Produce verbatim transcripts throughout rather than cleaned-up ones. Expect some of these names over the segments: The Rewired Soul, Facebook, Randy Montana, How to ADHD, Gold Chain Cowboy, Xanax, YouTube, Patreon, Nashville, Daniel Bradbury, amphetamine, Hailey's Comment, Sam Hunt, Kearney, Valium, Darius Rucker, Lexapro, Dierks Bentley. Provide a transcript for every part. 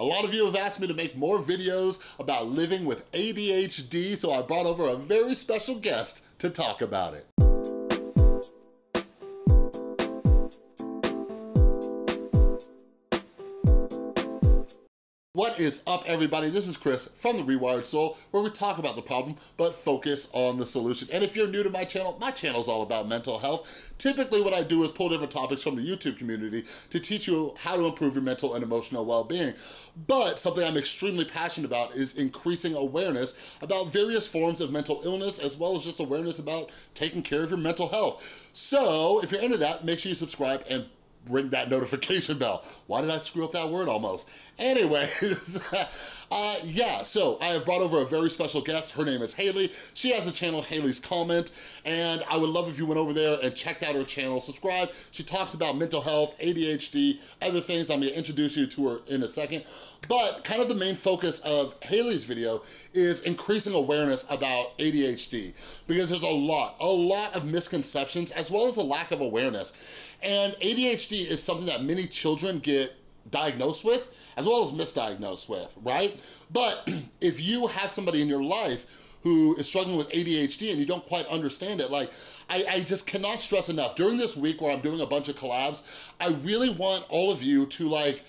A lot of you have asked me to make more videos about living with A D H D, so I brought over a very special guest to talk about it. What is up, everybody? This is Chris from The Rewired Soul, where we talk about the problem, but focus on the solution. And if you're new to my channel, my channel's all about mental health. Typically what I do is pull different topics from the YouTube community to teach you how to improve your mental and emotional well-being. But something I'm extremely passionate about is increasing awareness about various forms of mental illness, as well as just awareness about taking care of your mental health. So if you're into that, make sure you subscribe and ring that notification bell. Why did I screw up that word almost? Anyways, uh, yeah, so I have brought over a very special guest. Her name is Hailey. She has the channel Hailey's Comment, and I would love if you went over there and checked out her channel, subscribe. She talks about mental health, A D H D, other things. I'm gonna introduce you to her in a second. But kind of the main focus of Hailey's video is increasing awareness about A D H D, because there's a lot, a lot of misconceptions, as well as a lack of awareness. And A D H D is something that many children get diagnosed with, as well as misdiagnosed with, right? But if you have somebody in your life who is struggling with A D H D and you don't quite understand it, like, I, I just cannot stress enough. During this week where I'm doing a bunch of collabs, I really want all of you to, like,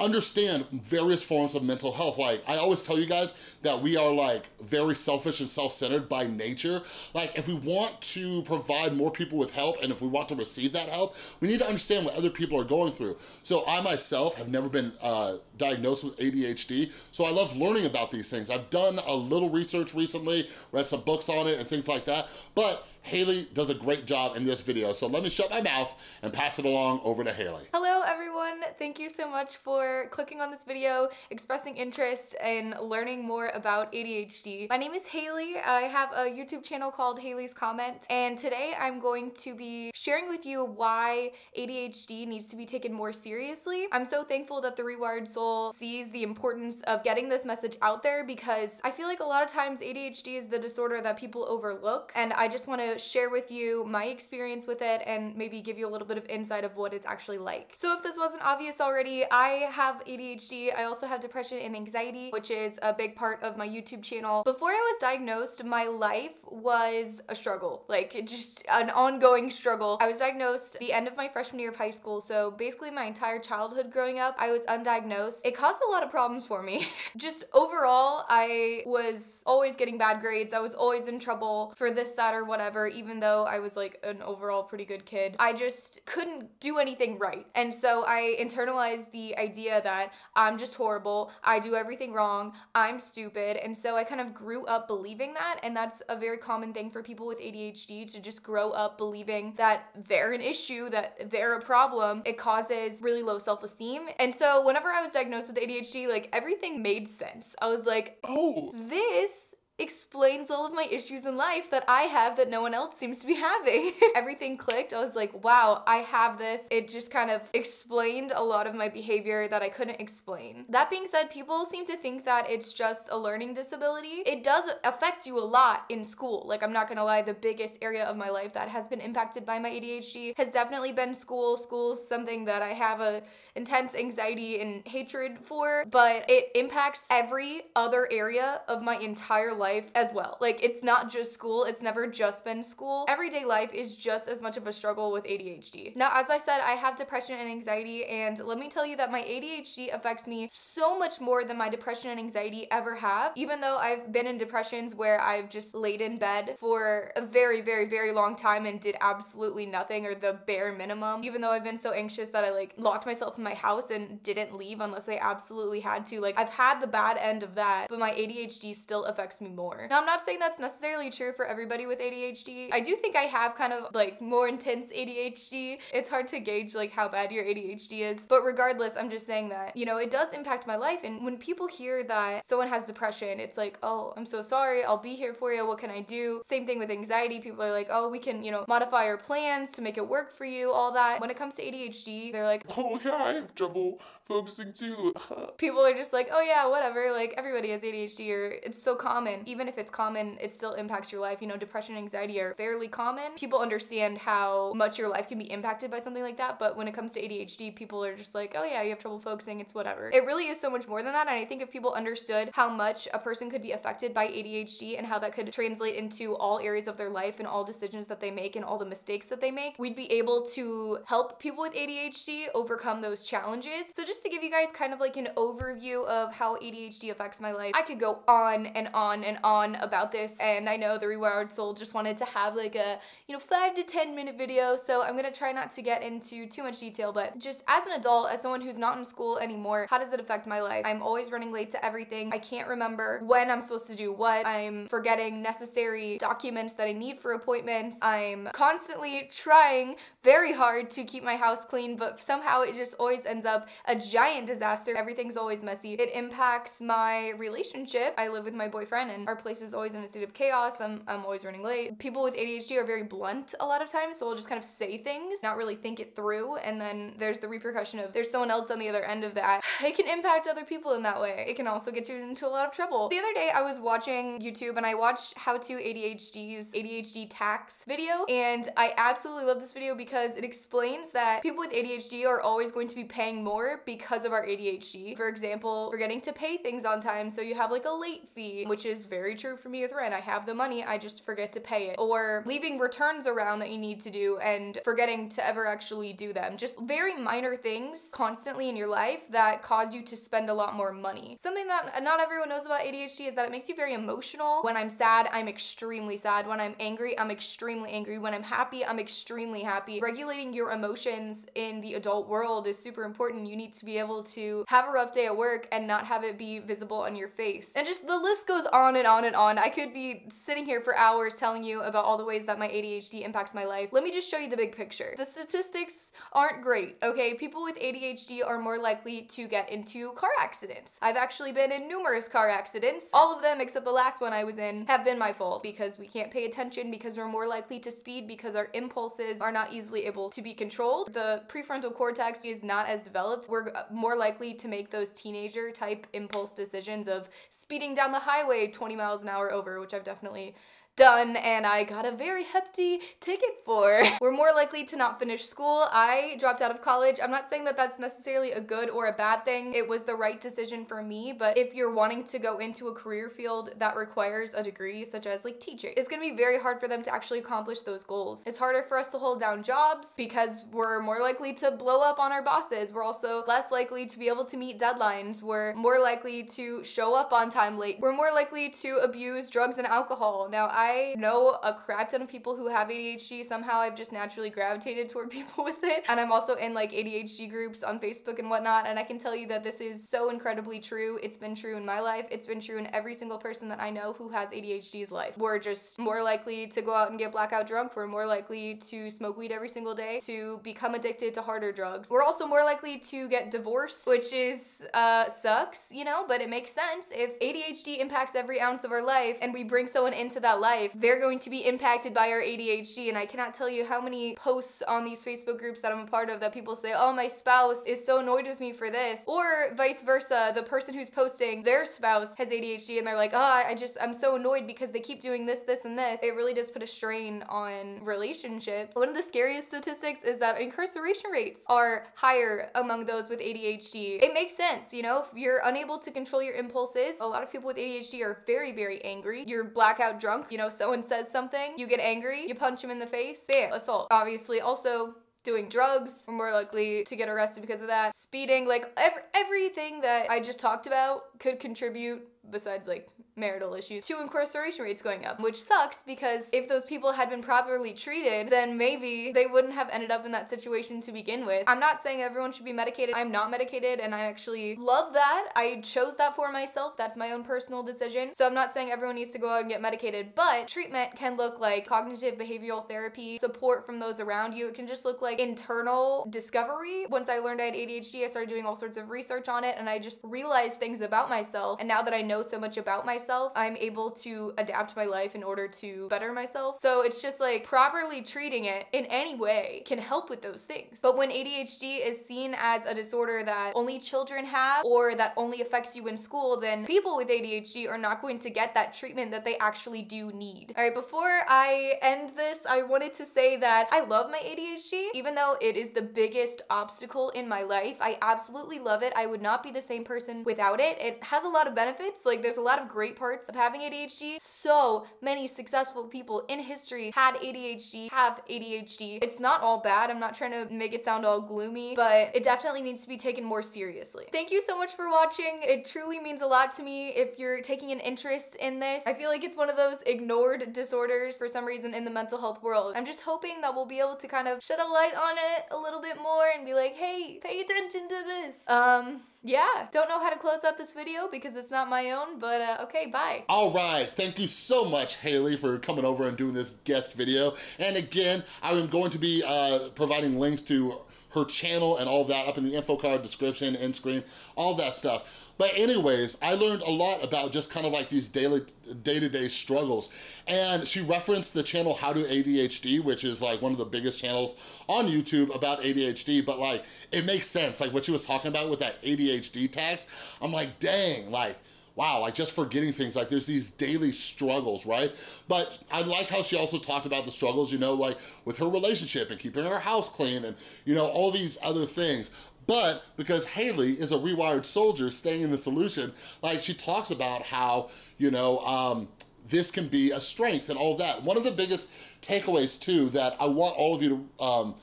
understand various forms of mental health. Like, I always tell you guys that we are, like, very selfish and self-centered by nature. Like, if we want to provide more people with help, and if we want to receive that help, we need to understand what other people are going through. So I myself have never been uh, diagnosed with A D H D, so I love learning about these things. I've done a little research recently, read some books on it and things like that, but Hailey does a great job in this video, so let me shut my mouth and pass it along over to Hailey. Hello everyone, thank you so much for clicking on this video, expressing interest, and learning more about A D H D. My name is Hailey. I have a YouTube channel called Hailey's Comment, and today I'm going to be sharing with you why A D H D needs to be taken more seriously. I'm so thankful that The Rewired Soul sees the importance of getting this message out there, because I feel like a lot of times A D H D is the disorder that people overlook, and I just want to share with you my experience with it and maybe give you a little bit of insight of what it's actually like. So if this wasn't obvious already, I have A D H D. I also have depression and anxiety, which is a big part of my YouTube channel. Before I was diagnosed, my life was a struggle, like just an ongoing struggle. I was diagnosed the end of my freshman year of high school, so basically my entire childhood growing up, I was undiagnosed. It caused a lot of problems for me. Just overall, I was always getting bad grades. I was always in trouble for this, that, or whatever, even though I was like an overall pretty good kid. I just couldn't do anything right. And so I internalized the idea that I'm just horrible, I do everything wrong, I'm stupid. And so I kind of grew up believing that, and that's a very common thing for people with A D H D, to just grow up believing that they're an issue, that they're a problem. It causes really low self-esteem. And so whenever I was diagnosed with A D H D, like, everything made sense. I was like, oh, this explains all of my issues in life that I have that no one else seems to be having. Everything clicked. I was like, wow, I have this. It just kind of explained a lot of my behavior that I couldn't explain. That being said, people seem to think that it's just a learning disability. It does affect you a lot in school. Like, I'm not gonna lie, the biggest area of my life that has been impacted by my A D H D has definitely been school. School's something that I have a intense anxiety and hatred for, but it impacts every other area of my entire life life as well. Like, it's not just school. It's never just been school. Everyday life is just as much of a struggle with A D H D. Now, as I said, I have depression and anxiety, and let me tell you that my A D H D affects me so much more than my depression and anxiety ever have, even though I've been in depressions where I've just laid in bed for a very, very, very long time and did absolutely nothing or the bare minimum, even though I've been so anxious that I, like, locked myself in my house and didn't leave unless I absolutely had to. Like, I've had the bad end of that, but my A D H D still affects me more. Now, I'm not saying that's necessarily true for everybody with A D H D. I do think I have kind of, like, more intense A D H D. It's hard to gauge, like, how bad your A D H D is, but regardless, I'm just saying that, you know, it does impact my life. And when people hear that someone has depression, it's like, oh, I'm so sorry, I'll be here for you, what can I do? Same thing with anxiety. People are like, oh, we can, you know, modify our plans to make it work for you, all that. When it comes to A D H D, they're like, oh yeah, I have trouble focusing too. People are just like, oh yeah, whatever, like, everybody has A D H D, or it's so common. and even if it's common, it still impacts your life. You know, depression and anxiety are fairly common. People understand how much your life can be impacted by something like that, but when it comes to A D H D, people are just like, oh yeah, you have trouble focusing, it's whatever. It really is so much more than that, and I think if people understood how much a person could be affected by A D H D and how that could translate into all areas of their life and all decisions that they make and all the mistakes that they make, we'd be able to help people with A D H D overcome those challenges. So just to give you guys kind of like an overview of how A D H D affects my life, I could go on and on and on about this, and I know The Rewired Soul just wanted to have like a, you know, five to ten minute video, so I'm gonna try not to get into too much detail, but just as an adult, as someone who's not in school anymore, how does it affect my life? I'm always running late to everything. I can't remember when I'm supposed to do what. I'm forgetting necessary documents that I need for appointments. I'm constantly trying very hard to keep my house clean, but somehow it just always ends up a giant disaster. Everything's always messy. It impacts my relationship. I live with my boyfriend and our place is always in a state of chaos. I'm, I'm always running late. People with A D H D are very blunt a lot of times, so we'll just kind of say things, not really think it through, and then there's the repercussion of there's someone else on the other end of that. It can impact other people in that way. It can also get you into a lot of trouble. The other day I was watching YouTube and I watched How to A D H D's A D H D Tax video, and I absolutely love this video because it explains that people with A D H D are always going to be paying more because of our A D H D. For example, forgetting to pay things on time, so you have like a late fee, which is very true for me with rent. I have the money, I just forget to pay it. Or leaving returns around that you need to do and forgetting to ever actually do them. Just very minor things constantly in your life that cause you to spend a lot more money. Something that not everyone knows about A D H D is that it makes you very emotional. When I'm sad, I'm extremely sad. When I'm angry, I'm extremely angry. When I'm happy, I'm extremely happy. Regulating your emotions in the adult world is super important. You need to be able to have a rough day at work and not have it be visible on your face. And just the list goes on and on and on. I could be sitting here for hours telling you about all the ways that my A D H D impacts my life. Let me just show you the big picture. The statistics aren't great, okay? People with A D H D are more likely to get into car accidents. I've actually been in numerous car accidents. All of them, except the last one I was in, have been my fault because we can't pay attention, because we're more likely to speed, because our impulses are not easily able to be controlled. The prefrontal cortex is not as developed. We're more likely to make those teenager type impulse decisions of speeding down the highway twenty miles an hour over, which I've definitely done, and I got a very hefty ticket for. We're more likely to not finish school. I dropped out of college. I'm not saying that that's necessarily a good or a bad thing. It was the right decision for me, but if you're wanting to go into a career field that requires a degree, such as like teaching, it's gonna be very hard for them to actually accomplish those goals. It's harder for us to hold down jobs because we're more likely to blow up on our bosses. We're also less likely to be able to meet deadlines. We're more likely to show up on time late. We're more likely to abuse drugs and alcohol. Now, I I know a crap ton of people who have A D H D. Somehow I've just naturally gravitated toward people with it. And I'm also in like A D H D groups on Facebook and whatnot. And I can tell you that this is so incredibly true. It's been true in my life. It's been true in every single person that I know who has A D H D's life. We're just more likely to go out and get blackout drunk. We're more likely to smoke weed every single day, to become addicted to harder drugs. We're also more likely to get divorced, which is, uh, sucks, you know, but it makes sense. If A D H D impacts every ounce of our life and we bring someone into that life, Life, they're going to be impacted by our A D H D. And I cannot tell you how many posts on these Facebook groups that I'm a part of that people say, oh, my spouse is so annoyed with me for this, or vice versa. The person who's posting, their spouse has A D H D and they're like, oh, I just, I'm so annoyed because they keep doing this, this, and this. It really does put a strain on relationships. One of the scariest statistics is that incarceration rates are higher among those with A D H D. It makes sense, you know, if you're unable to control your impulses. A lot of people with A D H D are very, very angry. You're blackout drunk, you know, someone says something, you get angry, you punch him in the face, bam, assault. Obviously, also doing drugs, we're more likely to get arrested because of that. Speeding, like every, everything that I just talked about could contribute, besides like marital issues, to incarceration rates going up, which sucks because if those people had been properly treated, then maybe they wouldn't have ended up in that situation to begin with. I'm not saying everyone should be medicated. I'm not medicated, and I actually love that. I chose that for myself. That's my own personal decision. So I'm not saying everyone needs to go out and get medicated, but treatment can look like cognitive behavioral therapy, support from those around you. It can just look like internal discovery. Once I learned I had A D H D, I started doing all sorts of research on it, and I just realized things about myself. And now that I know know so much about myself, I'm able to adapt my life in order to better myself. So it's just like properly treating it in any way can help with those things. But when A D H D is seen as a disorder that only children have or that only affects you in school, then people with A D H D are not going to get that treatment that they actually do need. All right, before I end this, I wanted to say that I love my A D H D, even though it is the biggest obstacle in my life. I absolutely love it. I would not be the same person without it. It has a lot of benefits. Like, there's a lot of great parts of having A D H D. So many successful people in history had A D H D, have A D H D. It's not all bad. I'm not trying to make it sound all gloomy, but it definitely needs to be taken more seriously. Thank you so much for watching. It truly means a lot to me if you're taking an interest in this. I feel like it's one of those ignored disorders for some reason in the mental health world. I'm just hoping that we'll be able to kind of shed a light on it a little bit more and be like, hey, pay attention to this. Um, yeah. Don't know how to close out this video because it's not my own, but uh, okay, bye. All right. Thank you so much, Hailey, for coming over and doing this guest video. And again, I am going to be uh, providing links to her channel and all that up in the info card, description, end screen, all that stuff. But anyways, I learned a lot about just kind of like these daily, day-to-day struggles. And she referenced the channel How to A D H D, which is like one of the biggest channels on YouTube about A D H D, but like, it makes sense. Like what she was talking about with that A D H D tax, I'm like, dang, like, wow, like just forgetting things, like there's these daily struggles, right? But I like how she also talked about the struggles, you know, like with her relationship and keeping her house clean and, you know, all these other things. But because Hailey is a rewired soldier staying in the solution, like she talks about how, you know, um, this can be a strength and all that. One of the biggest takeaways too that I want all of you to um,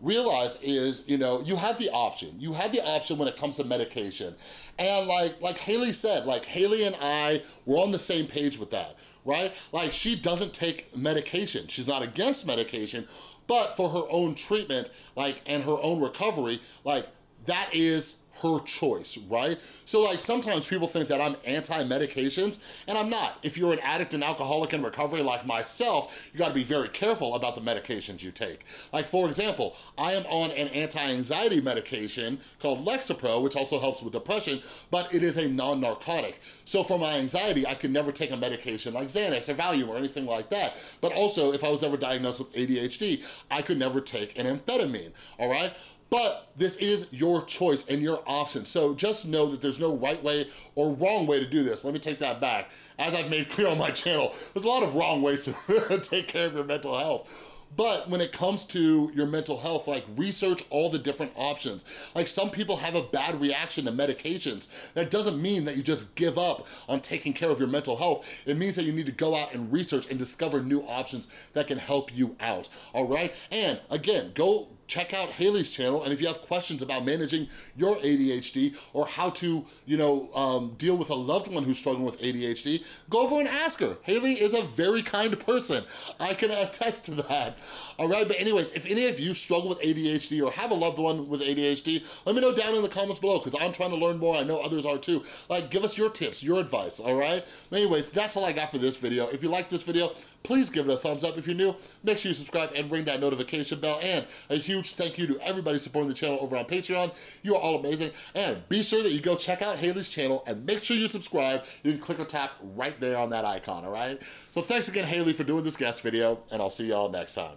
realize is, you know, you have the option. You have the option when it comes to medication. And like, like Hailey said, like Hailey and I were on the same page with that, right? Like she doesn't take medication. She's not against medication, but for her own treatment, like, and her own recovery, like, that is her choice, right? So like sometimes people think that I'm anti-medications, and I'm not. If you're an addict and alcoholic in recovery like myself, you gotta be very careful about the medications you take. Like for example, I am on an anti-anxiety medication called Lexapro, which also helps with depression, but it is a non-narcotic. So for my anxiety, I could never take a medication like Xanax or Valium or anything like that. But also if I was ever diagnosed with A D H D, I could never take an amphetamine, all right? But this is your choice and your option. So just know that there's no right way or wrong way to do this. Let me take that back. As I've made clear on my channel, there's a lot of wrong ways to take care of your mental health. But when it comes to your mental health, like research all the different options. Like some people have a bad reaction to medications. That doesn't mean that you just give up on taking care of your mental health. It means that you need to go out and research and discover new options that can help you out, all right? And again, go check out Hailey's channel, and if you have questions about managing your A D H D or how to, you know, um, deal with a loved one who's struggling with A D H D, go over and ask her. Hailey is a very kind person. I can attest to that. All right, but anyways, if any of you struggle with A D H D or have a loved one with A D H D, let me know down in the comments below, because I'm trying to learn more. I know others are too. Like, give us your tips, your advice, all right? Anyways, that's all I got for this video. If you like this video, please give it a thumbs up. If you're new, make sure you subscribe and ring that notification bell. And a huge thank you to everybody supporting the channel over on Patreon. You are all amazing. And be sure that you go check out Hailey's channel and make sure you subscribe. You can click or tap right there on that icon, all right? So thanks again, Hailey, for doing this guest video, and I'll see y'all next time.